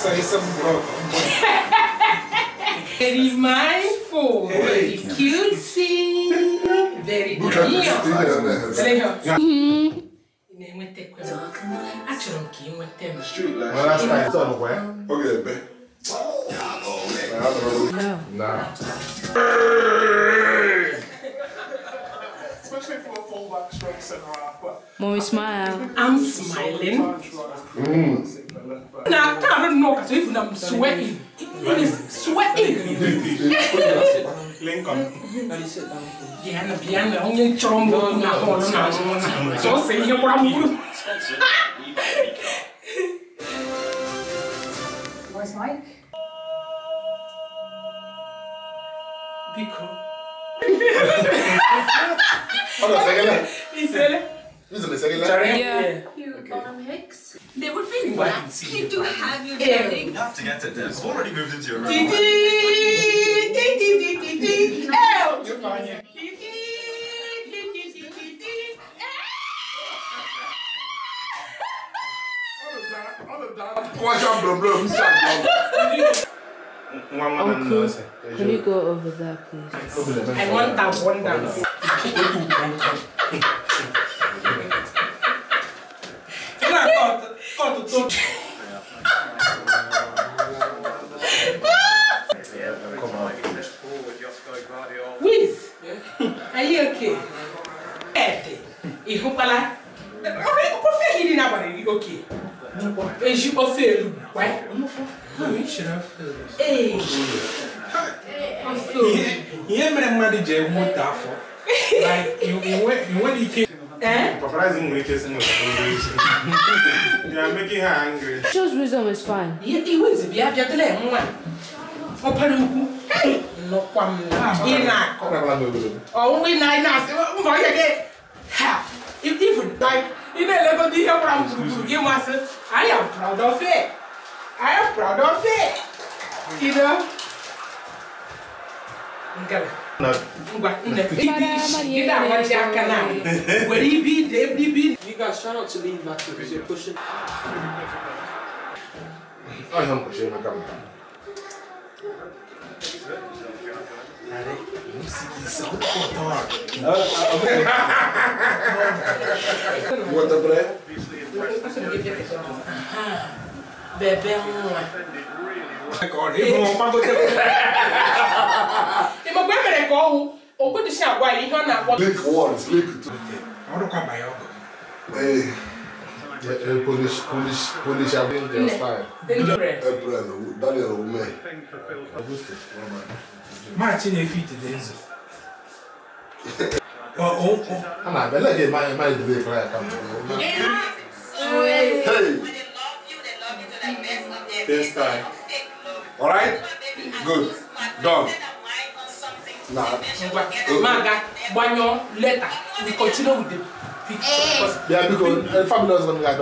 So he's some broke. Very mindful, very cutesy, very demure. Especially for a fullback, straight centre half. Mommy smile. I'm smiling. Nah, I can't know because even I'm sweating. Where's Mike? They would be lucky to have you dating. Enough to get to this. Already moved into your room. Uncle, can you go over there, please? I want that one dance. Wiz, are you okay? You're making her angry. Show's wisdom is fine. I am proud of it. I am proud of it. You know? No. You guys try not to lean back because you're pushing. I am pushing my camera. What the bread? Lick once, lick two. I want to come by uncle. Hey, Polish have been there fine. April, that is a woman. Martin, if you did this. Oh, I'm not going to get my baby cry. Hey, this time. All right? Good. Done. Nah. Manga, Banyo, later. We continue with the picture. Yeah, because the family doesn't like